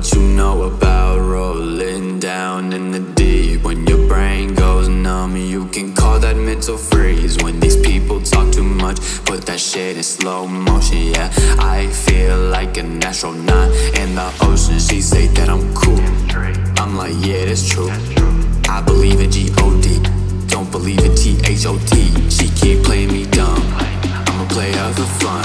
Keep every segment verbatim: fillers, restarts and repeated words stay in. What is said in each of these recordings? what you know about rolling down in the deep. When your brain goes numb, you can call that mental freeze. When these people talk too much, put that shit in slow motion, yeah. I feel like an astronaut in the ocean. She say that I'm cool, I'm like, yeah, that's true. I believe in G O D, don't believe in T H O T. She keep playing me dumb, I'ma play her for fun.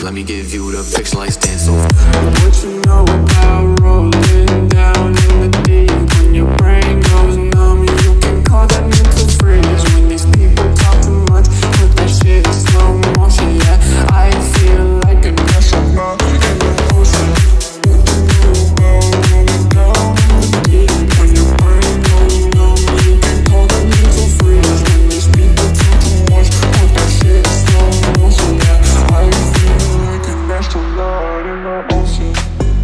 Let me give you the picture-like stencil. What you know about rolling down in the deep? When your brain goes numb, you can call that mental freeze. When these people talk too much, put that shit in slow motion, yeah. I feel like a astronaut in the ocean. What you know about rolling down in the deep? When your brain goes numb, you can call that mental freeze. When these people talk too much, put that shit in slow motion, yeah. I feel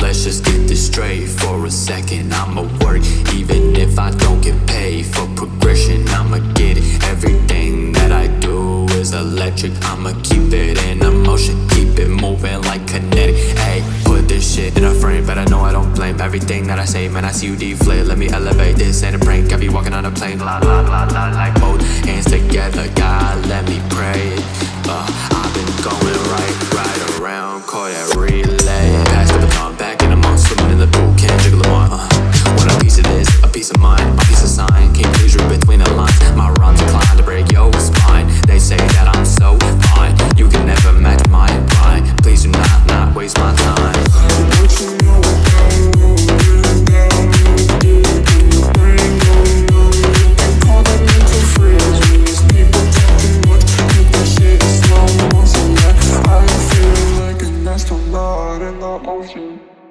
let's just get this straight for a second. I'ma work even if I don't get paid for progression. I'ma get it. Everything that I do is electric. I'ma keep it in emotion, keep it moving like kinetic. Hey, put this shit in a frame, but I know I don't blame everything that I say. Man, I see you deflate. Let me elevate. This ain't a prank. I be walking on a plane. La la la la. Like both hands together. God, let me pray. Uh, I've been going right. Call that relay. Pass the baton back in a month. Swimming in the pool, can't jiggle them on. uh, Want a piece of this, a piece of mine, a piece of sign. Can't please read between the lines. My rhymes inclined to break your spine. They say that I'm so fine, you can never match my prime. Please do not, not waste my time. What you know about rolling down in the deep? When your brain goes numb, you can call that mental freeze. When these people talk too much, put that shit in slow motion, yeah. I feel like an astronaut in the ocean.